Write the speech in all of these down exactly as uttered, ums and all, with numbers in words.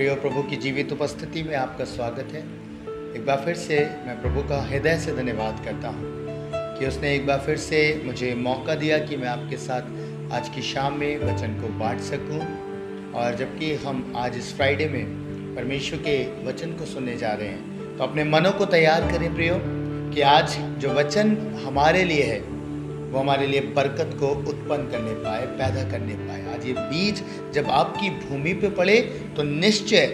प्रिय प्रभु की जीवित उपस्थिति में आपका स्वागत है। एक बार फिर से मैं प्रभु का हृदय से धन्यवाद करता हूँ कि उसने एक बार फिर से मुझे मौका दिया कि मैं आपके साथ आज की शाम में वचन को बांट सकूँ। और जबकि हम आज इस फ्राइडे में परमेश्वर के वचन को सुनने जा रहे हैं, तो अपने मनों को तैयार करें प्रियो कि आज जो वचन हमारे लिए है वो हमारे लिए बरकत को उत्पन्न करने पाए, पैदा करने पाए। आज ये बीज जब आपकी भूमि पे पड़े तो निश्चय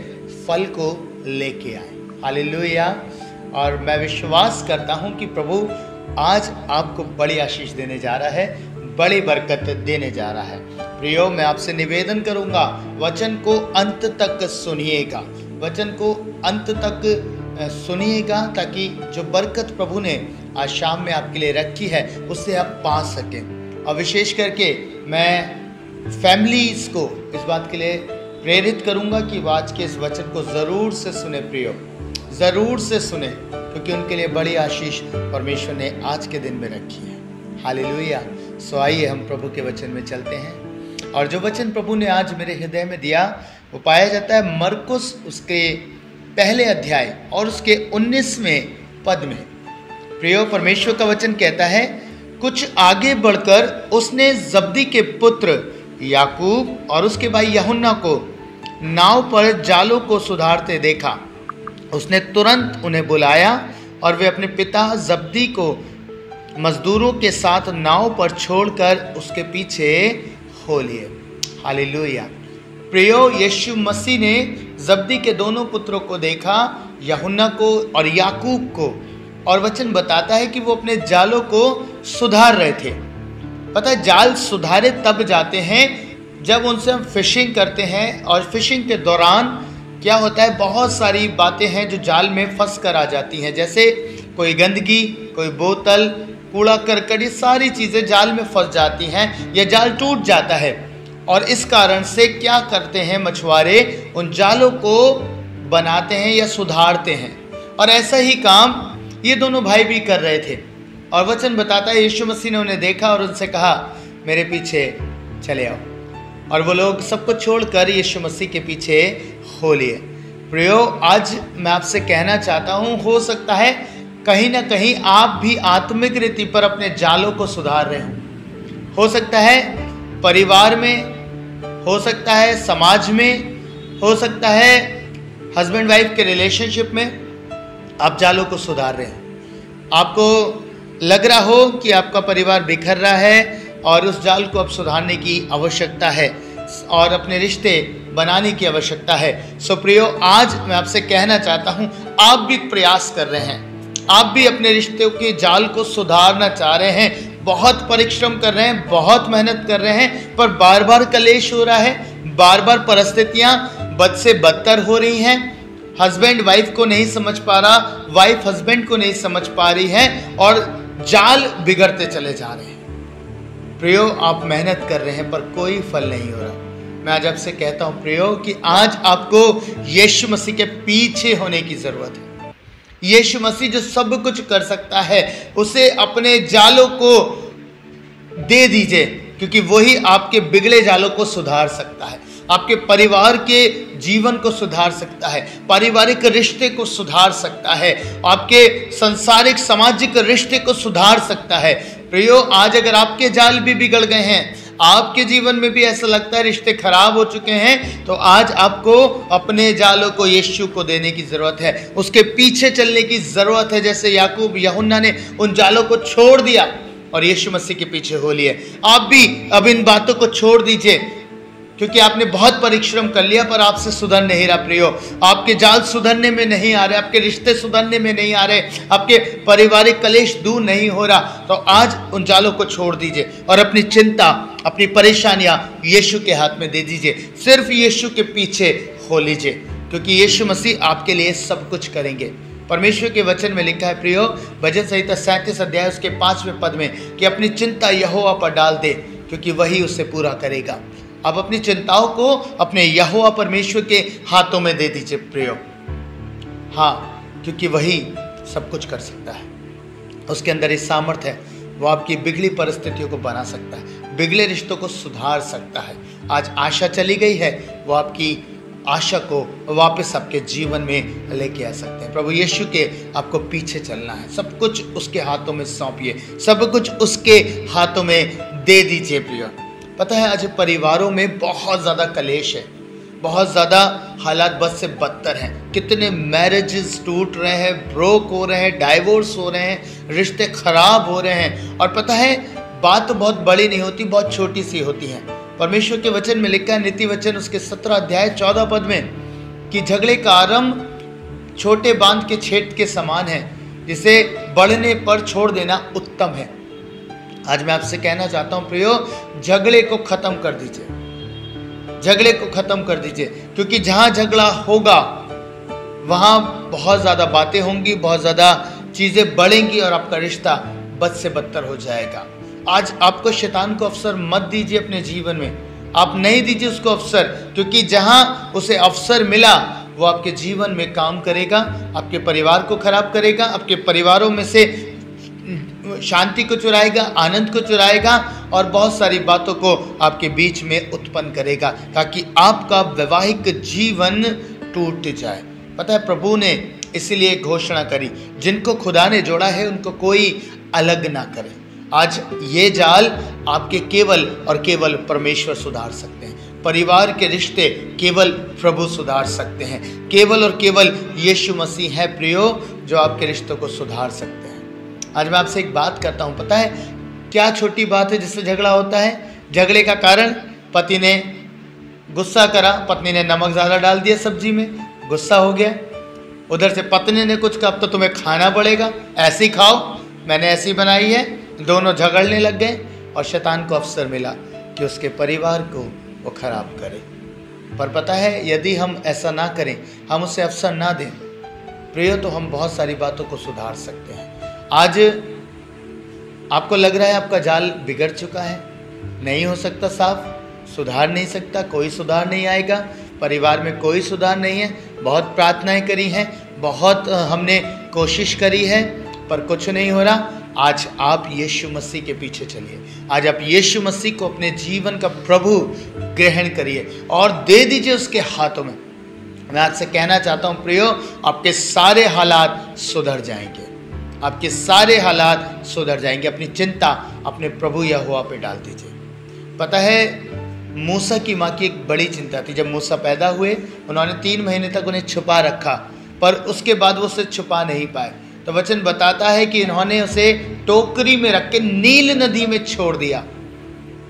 फल को लेके आए। हालेलुया। और मैं विश्वास करता हूँ कि प्रभु आज आपको बड़ी आशीष देने जा रहा है, बड़ी बरकत देने जा रहा है। प्रियो, मैं आपसे निवेदन करूँगा वचन को अंत तक सुनिएगा, वचन को अंत तक सुनिएगा, ताकि जो बरकत प्रभु ने आज शाम में आपके लिए रखी है उससे आप पा सकें। और विशेष करके मैं फैमिलीज़ को इस बात के लिए प्रेरित करूँगा कि वो आज के इस वचन को ज़रूर से सुने प्रियो, ज़रूर से सुने, क्योंकि उनके लिए बड़ी आशीष परमेश्वर ने आज के दिन में रखी है। हालेलुया। सो आइए हम प्रभु के वचन में चलते हैं। और जो वचन प्रभु ने आज मेरे हृदय में दिया वो पाया जाता है मरकुस उसके पहले अध्याय और उसके उन्नीसवें पद में। प्रियो, परमेश्वर का वचन कहता है, कुछ आगे बढ़कर उसने जब्दी के पुत्र याकूब और उसके भाई यूहन्ना को नाव पर जालों को सुधारते देखा। उसने तुरंत उन्हें बुलाया और वे अपने पिता जब्दी को मजदूरों के साथ नाव पर छोड़कर उसके पीछे हो लिए। हालेलुया। प्रियो, यीशु मसीह ने जब्दी के दोनों पुत्रों को देखा, यूहन्ना को और याकूब को, और वचन बताता है कि वो अपने जालों को सुधार रहे थे। पता है, जाल सुधारे तब जाते हैं जब उनसे हम फिशिंग करते हैं, और फिशिंग के दौरान क्या होता है, बहुत सारी बातें हैं जो जाल में फंस कर आ जाती हैं, जैसे कोई गंदगी, कोई बोतल, कूड़ा करकट, ये सारी चीज़ें जाल में फंस जाती हैं या जाल टूट जाता है। और इस कारण से क्या करते हैं मछुआरे, उन जालों को बनाते हैं या सुधारते हैं। और ऐसा ही काम ये दोनों भाई भी कर रहे थे। और वचन बताता है यीशु मसीह ने उन्हें देखा और उनसे कहा, मेरे पीछे चले आओ। और वो लोग सबको छोड़कर यीशु मसीह के पीछे हो लिए। प्रियो, आज मैं आपसे कहना चाहता हूँ, हो सकता है कहीं ना कहीं आप भी आत्मिक रीति पर अपने जालों को सुधार रहे हों। हो सकता है परिवार में, हो सकता है समाज में, हो सकता है हस्बैंड वाइफ के रिलेशनशिप में आप जालों को सुधार रहे हैं। आपको लग रहा हो कि आपका परिवार बिखर रहा है और उस जाल को अब सुधारने की आवश्यकता है और अपने रिश्ते बनाने की आवश्यकता है। सो प्रियो, आज मैं आपसे कहना चाहता हूँ, आप भी प्रयास कर रहे हैं, आप भी अपने रिश्तों के जाल को सुधारना चाह रहे हैं, बहुत परिश्रम कर रहे हैं, बहुत मेहनत कर रहे हैं, पर बार बार कलेश हो रहा है, बार बार परिस्थितियाँ बद से बदतर हो रही हैं। हस्बैंड वाइफ को नहीं समझ पा रहा, वाइफ हस्बैंड को नहीं समझ पा रही है, और जाल बिगड़ते चले जा रहे हैं। प्रियो, आप मेहनत कर रहे हैं पर कोई फल नहीं हो रहा। मैं आज आपसे कहता हूँ प्रियो कि आज आपको यीशु मसीह के पीछे होने की ज़रूरत है। यीशु मसीह जो सब कुछ कर सकता है उसे अपने जालों को दे दीजिए, क्योंकि वही आपके बिगड़े जालों को सुधार सकता है, आपके परिवार के जीवन को सुधार सकता है, पारिवारिक रिश्ते को सुधार सकता है, आपके सांसारिक सामाजिक रिश्ते को सुधार सकता है। प्रियो, आज अगर आपके जाल भी बिगड़ गए हैं, आपके जीवन में भी ऐसा लगता है रिश्ते खराब हो चुके हैं, तो आज आपको अपने जालों को यीशु को देने की ज़रूरत है, उसके पीछे चलने की ज़रूरत है। जैसे याकूब यूहन्ना ने उन जालों को छोड़ दिया और यीशु मसीह के पीछे हो लिए, आप भी अब इन बातों को छोड़ दीजिए, क्योंकि आपने बहुत परिश्रम कर लिया पर आपसे सुधर नहीं रहा। प्रियो, आपके जाल सुधरने में नहीं आ रहे, आपके रिश्ते सुधरने में नहीं आ रहे, आपके पारिवारिक कलेश दूर नहीं हो रहा, तो आज उन जालों को छोड़ दीजिए और अपनी चिंता, अपनी परेशानियां यीशु के हाथ में दे दीजिए। सिर्फ यीशु के पीछे हो लीजिए, क्योंकि यीशु मसीह आपके लिए सब कुछ करेंगे। परमेश्वर के वचन में लिखा है प्रियो, भजन संहिता सैंतीस अध्याय उसके पाँचवें पद में, कि अपनी चिंता यहोवा पर डाल दे क्योंकि वही उसे पूरा करेगा। आप अपनी चिंताओं को अपने यहोवा परमेश्वर के हाथों में दे दीजिए प्रियो। हाँ, क्योंकि वही सब कुछ कर सकता है, उसके अंदर ये सामर्थ्य है, वो आपकी बिगड़ी परिस्थितियों को बना सकता है, बिगड़े रिश्तों को सुधार सकता है। आज आशा चली गई है, वो आपकी आशा को वापस आपके जीवन में लेके आ सकते हैं। प्रभु यीशु के आपको पीछे चलना है, सब कुछ उसके हाथों में सौंपिए, सब कुछ उसके हाथों में दे दीजिए। प्रिय, पता है आज परिवारों में बहुत ज़्यादा कलेश है, बहुत ज़्यादा हालात बद से बदतर हैं। कितने मैरिजेस टूट रहे हैं, ब्रोक हो रहे हैं, डाइवोर्स हो रहे हैं, रिश्ते खराब हो रहे हैं। और पता है बात तो बहुत बड़ी नहीं होती, बहुत छोटी सी होती है। परमेश्वर के वचन में लिखा है नीति वचन उसके सत्रह अध्याय चौदह पद में कि झगड़े का आरंभ छोटे बांध के छेद के समान है, जिसे बढ़ने पर छोड़ देना उत्तम है। आज मैं आपसे कहना चाहता हूँ प्रियो, झगड़े को खत्म कर दीजिए, झगड़े को खत्म कर दीजिए, क्योंकि जहाँ झगड़ा होगा वहाँ बहुत ज़्यादा बातें होंगी, बहुत ज़्यादा चीज़ें बढ़ेंगी और आपका रिश्ता बद से बदतर हो जाएगा। आज आपको शैतान को अवसर मत दीजिए अपने जीवन में, आप नहीं दीजिए उसको अवसर, क्योंकि जहाँ उसे अवसर मिला वो आपके जीवन में काम करेगा, आपके परिवार को खराब करेगा, आपके परिवारों में से शांति को चुराएगा, आनंद को चुराएगा और बहुत सारी बातों को आपके बीच में उत्पन्न करेगा, ताकि आपका वैवाहिक जीवन टूट जाए। पता है प्रभु ने इसीलिए घोषणा करी, जिनको खुदा ने जोड़ा है उनको कोई अलग ना करे। आज ये जाल आपके केवल और केवल परमेश्वर सुधार सकते हैं। परिवार के रिश्ते केवल प्रभु सुधार सकते हैं, केवल और केवल यीशु मसीह है प्रियो जो आपके रिश्तों को सुधार सकते हैं। आज मैं आपसे एक बात करता हूँ, पता है क्या छोटी बात है जिससे झगड़ा होता है। झगड़े का कारण, पति ने गुस्सा करा, पत्नी ने नमक ज़्यादा डाल दिया सब्जी में, गुस्सा हो गया। उधर से पत्नी ने कुछ कहा, अब तो तुम्हें खाना पड़ेगा, ऐसी खाओ, मैंने ऐसी बनाई है, दोनों झगड़ने लग गए और शैतान को अवसर मिला कि उसके परिवार को वो खराब करे। पर पता है यदि हम ऐसा ना करें, हम उसे अवसर ना दें प्रियो, तो हम बहुत सारी बातों को सुधार सकते हैं। आज आपको लग रहा है आपका जाल बिगड़ चुका है, नहीं हो सकता साफ, सुधार नहीं सकता, कोई सुधार नहीं आएगा, परिवार में कोई सुधार नहीं है, बहुत प्रार्थनाएं करी हैं, बहुत हमने कोशिश करी है पर कुछ नहीं हो रहा। आज आप यीशु मसीह के पीछे चलिए, आज आप यीशु मसीह को अपने जीवन का प्रभु ग्रहण करिए और दे दीजिए उसके हाथों में। मैं आपसे कहना चाहता हूँ प्रियो, आपके सारे हालात सुधर जाएंगे, आपके सारे हालात सुधर जाएंगे। अपनी चिंता अपने प्रभु यहोवा पे डाल दीजिए। पता है मूसा की माँ की एक बड़ी चिंता थी। जब मूसा पैदा हुए उन्होंने तीन महीने तक उन्हें छुपा रखा, पर उसके बाद वो उसे छुपा नहीं पाए, तो वचन बताता है कि इन्होंने उसे टोकरी में रख के नील नदी में छोड़ दिया।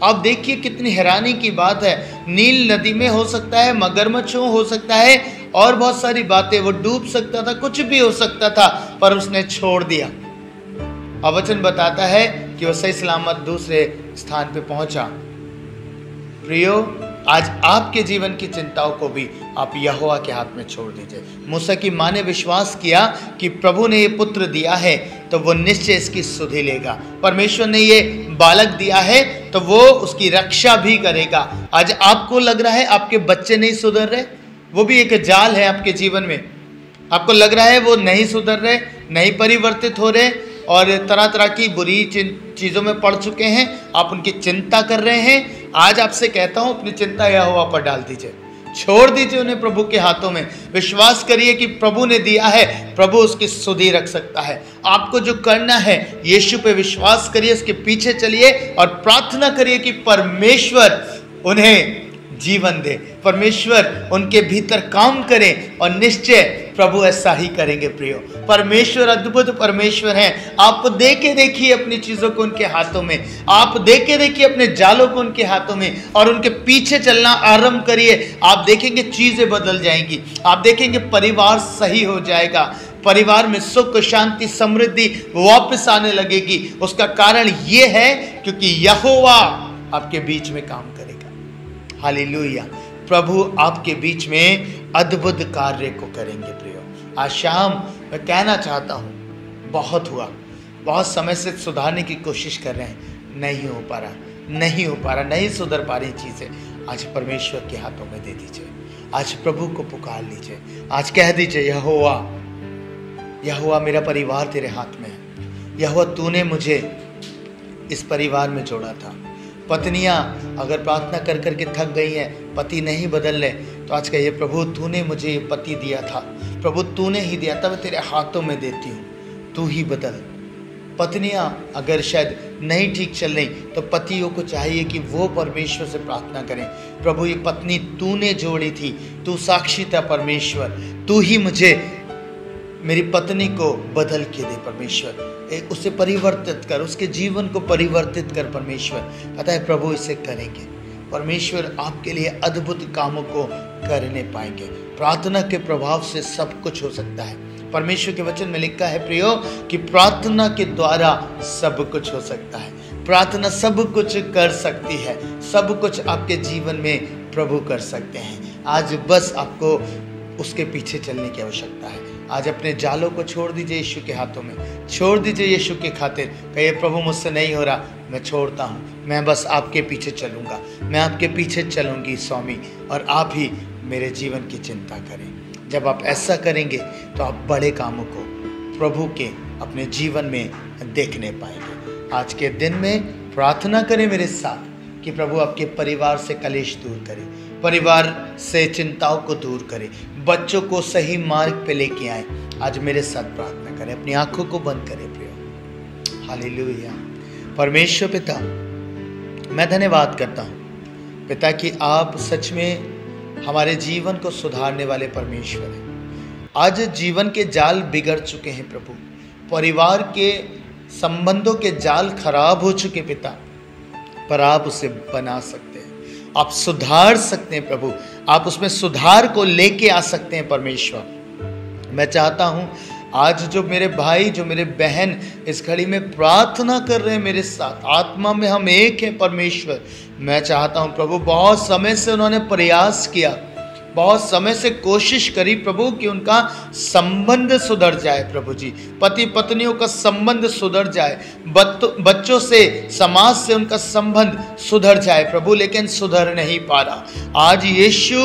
आप देखिए कितनी हैरानी की बात है, नील नदी में हो सकता है मगरमच्छों, हो सकता है और बहुत सारी बातें, वो डूब सकता था, कुछ भी हो सकता था, पर उसने छोड़ दिया। और वचन बताता है कि वह सही सलामत दूसरे स्थान पे पहुंचा। प्रियो, आज आपके जीवन की चिंताओं को भी आप यहोवा के हाथ में छोड़ दीजिए। मूसा की माँ ने विश्वास किया कि प्रभु ने ये पुत्र दिया है तो वो निश्चय इसकी सुधि लेगा, परमेश्वर ने ये बालक दिया है तो वो उसकी रक्षा भी करेगा। आज आपको लग रहा है आपके बच्चे नहीं सुधर रहे, वो भी एक जाल है आपके जीवन में। आपको लग रहा है वो नहीं सुधर रहे, नहीं परिवर्तित हो रहे और तरह तरह की बुरी चीज़ों में पड़ चुके हैं, आप उनकी चिंता कर रहे हैं। आज आपसे कहता हूँ अपनी चिंता यहोवा पर डाल दीजिए, छोड़ दीजिए उन्हें प्रभु के हाथों में। विश्वास करिए कि प्रभु ने दिया है, प्रभु उसकी सुधि रख सकता है। आपको जो करना है यीशु पे विश्वास करिए, उसके पीछे चलिए और प्रार्थना करिए कि परमेश्वर उन्हें जीवन दे, परमेश्वर उनके भीतर काम करें और निश्चय प्रभु ऐसा ही करेंगे। प्रियो, परमेश्वर अद्भुत परमेश्वर हैं। आप देके देखिए अपनी चीज़ों को उनके हाथों में, आप देके देखिए अपने जालों को उनके हाथों में और उनके पीछे चलना आरंभ करिए। आप देखेंगे चीज़ें बदल जाएंगी, आप देखेंगे परिवार सही हो जाएगा, परिवार में सुख शांति समृद्धि वापस आने लगेगी। उसका कारण ये है क्योंकि यहोवा आपके बीच में काम करेगा। हालेलुया, प्रभु आपके बीच में अद्भुत कार्य को करेंगे। प्रियो, आज शाम मैं कहना चाहता हूँ, बहुत हुआ, बहुत समय से सुधारने की कोशिश कर रहे हैं, नहीं हो पा रहा, नहीं हो पा रहा, नहीं सुधर पा रही चीज़ें, आज परमेश्वर के हाथों में दे दीजिए। आज प्रभु को पुकार लीजिए, आज कह दीजिए यहोवा, यहोवा मेरा परिवार तेरे हाथ में है, यहोवा तूने मुझे इस परिवार में जोड़ा था। पत्नियां अगर प्रार्थना कर कर के थक गई हैं, पति नहीं बदल रहे, तो आज कहिए, प्रभु तूने मुझे ये पति दिया था, प्रभु तूने ही दिया था, मैं तेरे हाथों में देती हूँ, तू ही बदल। पत्नियाँ अगर शायद नहीं ठीक चल रही तो पतियों को चाहिए कि वो परमेश्वर से प्रार्थना करें, प्रभु ये पत्नी तूने जोड़ी थी, तू साक्षी था परमेश्वर, तू ही मुझे मेरी पत्नी को बदल के दे परमेश्वर, उसे परिवर्तित कर, उसके जीवन को परिवर्तित कर परमेश्वर। पता है प्रभु इसे करेंगे, परमेश्वर आपके लिए अद्भुत कामों को करने पाएंगे। प्रार्थना के प्रभाव से सब कुछ हो सकता है। परमेश्वर के वचन में लिखा है प्रियो कि प्रार्थना के द्वारा सब कुछ हो सकता है। प्रार्थना सब कुछ कर सकती है, सब कुछ आपके जीवन में प्रभु कर सकते हैं। आज बस आपको उसके पीछे चलने की आवश्यकता है। आज अपने जालों को छोड़ दीजिए यीशु के हाथों में, छोड़ दीजिए यीशु के खातिर। कहिए प्रभु मुझसे नहीं हो रहा, मैं छोड़ता हूँ, मैं बस आपके पीछे चलूँगा, मैं आपके पीछे चलूँगी स्वामी, और आप ही मेरे जीवन की चिंता करें। जब आप ऐसा करेंगे तो आप बड़े कामों को प्रभु के अपने जीवन में देखने पाएंगे। आज के दिन में प्रार्थना करें मेरे साथ कि प्रभु आपके परिवार से कलेश दूर करें, परिवार से चिंताओं को दूर करें, बच्चों को सही मार्ग पे लेके आए। आज मेरे साथ प्रार्थना करें, अपनी आंखों को बंद करें प्रियो। हालेलुया। परमेश्वर पिता, मैं धन्यवाद करता हूँ पिता कि आप सच में हमारे जीवन को सुधारने वाले परमेश्वर हैं। आज जीवन के जाल बिगड़ चुके हैं प्रभु, परिवार के संबंधों के जाल खराब हो चुके पिता, पर आप उसे बना सकते हैं, आप सुधार सकते हैं प्रभु, आप उसमें सुधार को लेके आ सकते हैं परमेश्वर। मैं चाहता हूँ आज जो मेरे भाई, जो मेरे बहन इस घड़ी में प्रार्थना कर रहे हैं मेरे साथ, आत्मा में हम एक हैं परमेश्वर, मैं चाहता हूँ प्रभु, बहुत समय से उन्होंने प्रयास किया, बहुत समय से कोशिश करी प्रभु कि उनका संबंध सुधर जाए प्रभु जी, पति पत्नियों का संबंध सुधर जाए, बच्चों से समाज से उनका संबंध सुधर जाए प्रभु, लेकिन सुधर नहीं पा रहा। आज यीशु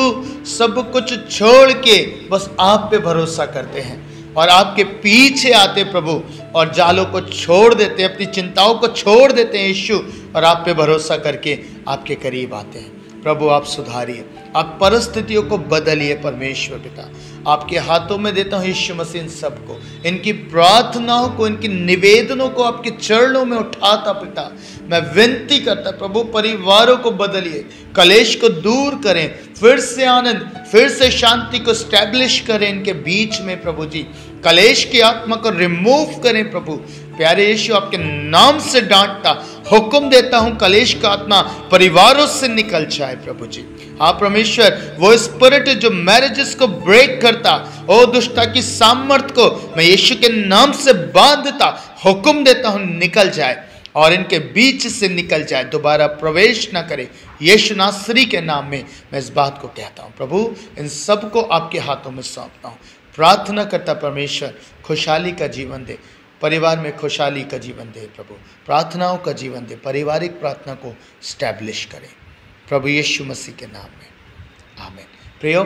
सब कुछ छोड़ के बस आप पे भरोसा करते हैं और आपके पीछे आते प्रभु, और जालों को छोड़ देते, अपनी चिंताओं को छोड़ देते हैं यीशु, और आप पे भरोसा करके आपके करीब आते हैं प्रभु। आप सुधारिए, आप परिस्थितियों को बदलिए परमेश्वर पिता, आपके हाथों में देता हूँ यीशु मसीह इन सबको, इनकी प्रार्थनाओं को, इनकी निवेदनों को आपके चरणों में उठाता पिता, मैं विनती करता प्रभु, परिवारों को बदलिए, कलेश को दूर करें, फिर से आनंद, फिर से शांति को स्टैब्लिश करें इनके बीच में प्रभु जी, कलेश की आत्मा को रिमूव करें प्रभु। प्यारे यीशु आपके नाम से डांटता, हुक्म देता हूँ कलेश का आत्मा परिवारों से निकल जाए प्रभु जी। हाँ परमेश्वर, वो स्पिरिट जो मैरिजेस को ब्रेक करता, ओ दुष्टा की सामर्थ को मैं यीशु के नाम से बांधता, हुक्म देता हूँ निकल जाए और इनके बीच से निकल जाए, दोबारा प्रवेश ना करे। यीशु नासरी के नाम में मैं इस बात को कहता हूँ प्रभु, इन सबको आपके हाथों में सौंपता हूँ। प्रार्थना करता परमेश्वर, खुशहाली का जीवन दे, परिवार में खुशहाली का जीवन दे प्रभु, प्रार्थनाओं का जीवन दे, पारिवारिक प्रार्थना को स्टैब्लिश करें प्रभु यीशु मसीह के नाम में, आमीन। प्रियो,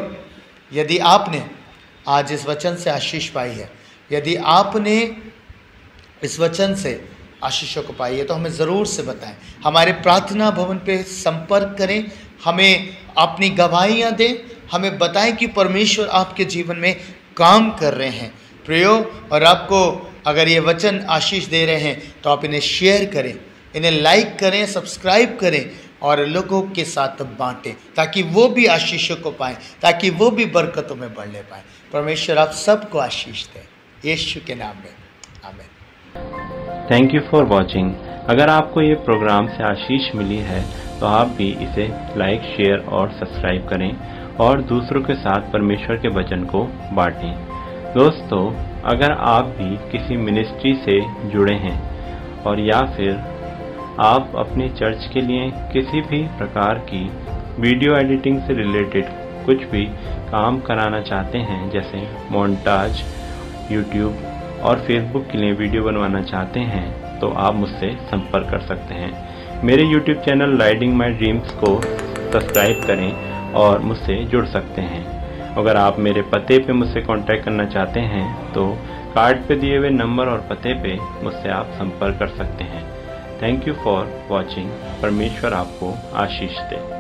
यदि आपने आज इस वचन से आशीष पाई है, यदि आपने इस वचन से आशीषों को पाई है तो हमें ज़रूर से बताएं, हमारे प्रार्थना भवन पे संपर्क करें, हमें अपनी गवाहियाँ दें, हमें बताएं कि परमेश्वर आपके जीवन में काम कर रहे हैं प्रियो। और आपको अगर ये वचन आशीष दे रहे हैं तो आप इन्हें शेयर करें, इन्हें लाइक करें, सब्सक्राइब करें और लोगों के साथ बांटें, ताकि वो भी आशीषों को पाएं, ताकि वो भी बरकतों में बढ़ने पाएं। परमेश्वर आप सबको आशीष दें यीशु के नाम में, आमीन। Thank you for watching. अगर आपको ये प्रोग्राम से आशीष मिली है तो आप भी इसे लाइक, शेयर और सब्सक्राइब करें और दूसरों के साथ परमेश्वर के वचन को बांटें। दोस्तों, अगर आप भी किसी मिनिस्ट्री से जुड़े हैं और या फिर आप अपने चर्च के लिए किसी भी प्रकार की वीडियो एडिटिंग से रिलेटेड कुछ भी काम कराना चाहते हैं, जैसे मोन्टाज, यूट्यूब और फेसबुक के लिए वीडियो बनवाना चाहते हैं, तो आप मुझसे संपर्क कर सकते हैं। मेरे YouTube channel riding my dreams को सब्सक्राइब करें और मुझसे जुड़ सकते हैं। अगर आप मेरे पते पे मुझसे कांटेक्ट करना चाहते हैं तो कार्ड पे दिए हुए नंबर और पते पे मुझसे आप संपर्क कर सकते हैं। Thank you for watching. परमेश्वर आपको आशीष दे।